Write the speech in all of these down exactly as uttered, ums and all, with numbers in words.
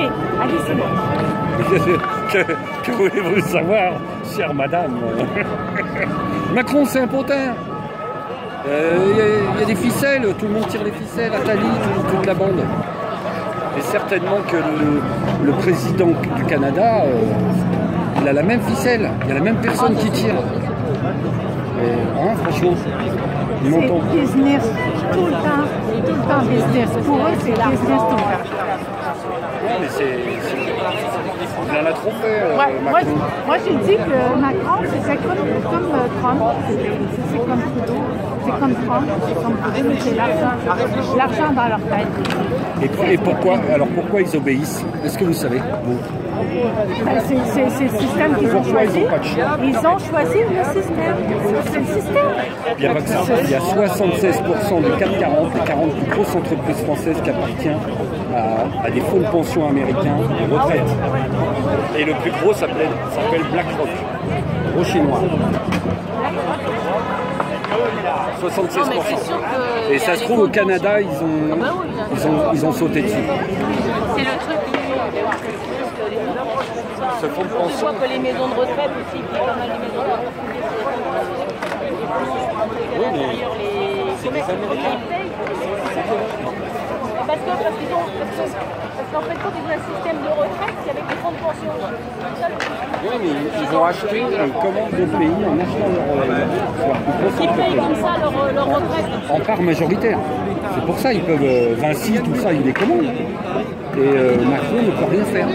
Ok, allez, c'est bon. Que, que voulez-vous savoir, chère madame? Macron, c'est un potin. Il euh, y, y a des ficelles, tout le monde tire les ficelles, Attali, tout, toute la bande. Et certainement que le, le président du Canada, euh, il a la même ficelle, il y a la même personne qui tire. Et, hein, franchement, ils m'entendent. C'est business tout le temps, tout le temps business. Pour eux, c'est business tout le temps. Ouais, mais c'est... Il en a trop fait, euh, ouais, Macron. Moi, moi j'ai dit que Macron, c'est comme, comme Trump, c'est comme Trudeau, c'est comme Trump, c'est comme Trudeau, c'est l'argent dans leur tête. Et, pour, et pourquoi, alors pourquoi ils obéissent? Est-ce que vous savez, vous? Ben, c'est le système qu'ils ont choisi. Ils ont choisi le système. C'est le système. Il y a, il y a soixante-seize pour cent du CAC quarante, les quarante plus grosses entreprises françaises qui appartiennent à, à des fonds de pension américains de retraite. Et le plus gros s'appelle BlackRock, gros chinois. soixante-seize pour cent. Et ça se trouve au Canada, ils ont, ils ont, ils ont sauté dessus. C'est le truc. Ce fonds de pension. Je crois que les maisons de retraite aussi, il y a pas mal de maisons de retraite. Oui, mais c'est les Américains. Parce qu'en parce qu'ils ont, parce que, parce qu fait, quand ils ont un système de retraite, c'est avec des fonds de pension. Oui, mais ils ont acheté une commande de pays en achetant leur retraite. Ils payent comme ça leur, leur retraite. En part majoritaire. C'est pour ça qu'ils peuvent... Vinci, tout ça, ils les commandent. Et euh, Macron ne peut rien faire.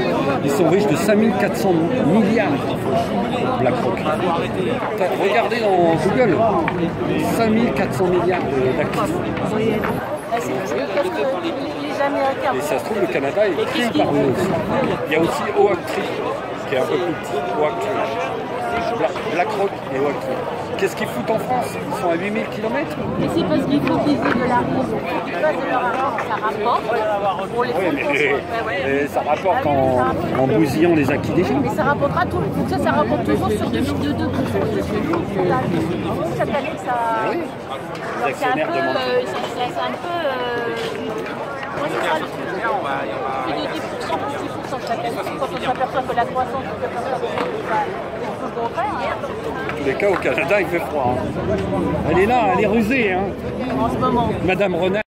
Ils sont riches de cinq mille quatre cents milliards. BlackRock. Regardez dans Google. cinq mille quatre cents milliards d'actifs. Et ça se trouve, le Canada est pris par nous aussi. Il y a aussi Oaktree, qui est un peu plus petit. Oaktree. BlackRock et Oaktree. Qu'est-ce qu'ils foutent en France? Ils sont à huit mille kilomètres. Mais c'est parce qu'il faut qu'ils aient de l'argent. Ils passent de leur argent, ça rapporte. Pour les oui, mais, mais, ouais, mais ça rapporte en, en bousillant les acquis des gens. Mais ça rapportera tout. Donc ça, ça rapporte toujours sur deux mille deux. Comment ça s'appelle que ça... Oui. C'est un peu... Euh, c'est un peu... Euh... Ouais, c'est ça le truc. Plus de dix pour cent, plus de dix pour cent, ça fait. Quand on s'aperçoit que la croissance, on s'aperçoit que c'est tout contraire. En tous les cas, au Canada, il fait froid. Hein. Elle est là, elle est rusée. Hein. En ce moment. Madame Renard.